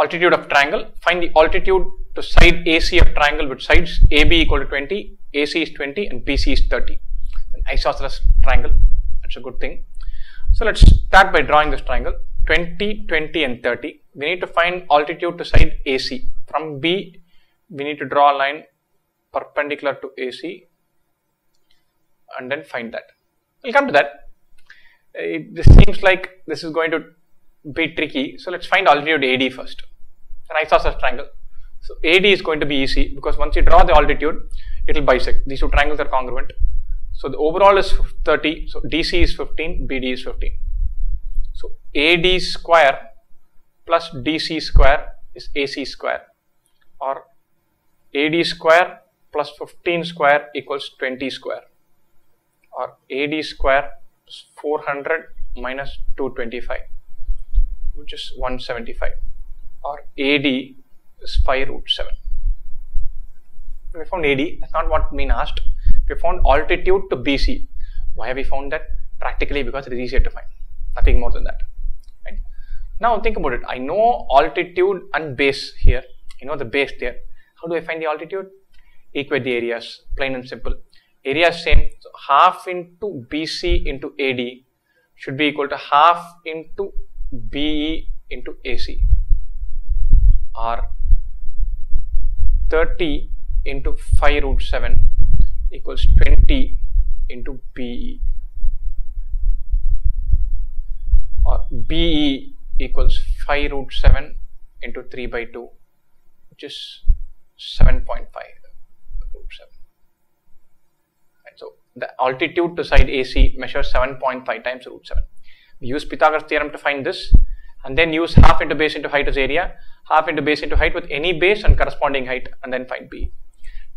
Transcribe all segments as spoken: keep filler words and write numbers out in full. altitude of triangle, find the altitude to side A C of triangle with sides A B equal to twenty, A C is twenty and B C is thirty. An isosceles triangle, that's a good thing. So let's start by drawing this triangle, twenty, twenty and thirty. We need to find altitude to side A C. From B, we need to draw a line perpendicular to A C and then find that. We'll come to that. It, this seems like this is going to be tricky, so let's find altitude A D first. An isosceles triangle. So A D is going to be easy because once you draw the altitude, it will bisect. These two triangles are congruent. So the overall is thirty, so D C is fifteen, B D is fifteen. So A D square plus D C square is A C square, or A D square plus fifteen square equals twenty square, or A D square is four hundred minus two twenty-five, which is one seventy-five, or A D is pi root seven. We found A D, that's not what we asked. We found altitude to B C. Why have we found that? Practically because it is easier to find, nothing more than that. Right? Now think about it, I know altitude and base here, you know the base there. How do I find the altitude? Equate the areas, plain and simple. Area is same, so half into B C into A D should be equal to half into B E into A C, or thirty into pi root seven equals twenty into B E, or B E equals pi root seven into three by two, which is seven point five root seven. Right, so the altitude to side A C measures seven point five times root seven. We use Pythagoras theorem to find this, and then use half into base into height as area, half into base into height with any base and corresponding height, and then find B.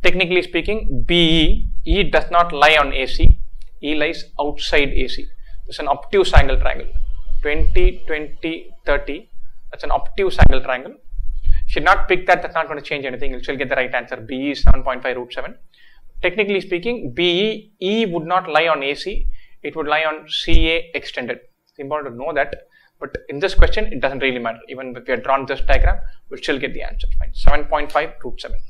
Technically speaking, B E, E does not lie on A C, E lies outside A C. It's an obtuse angle triangle. twenty, twenty, thirty, that's an obtuse angle triangle. Should not pick that, that's not going to change anything, you'll still get the right answer. B E is seven point five root seven. Technically speaking, B E, E would not lie on A C, it would lie on C A extended. It's important to know that, but in this question, it doesn't really matter. Even if we had drawn this diagram, we'll still get the answer. Right? seven point five root seven.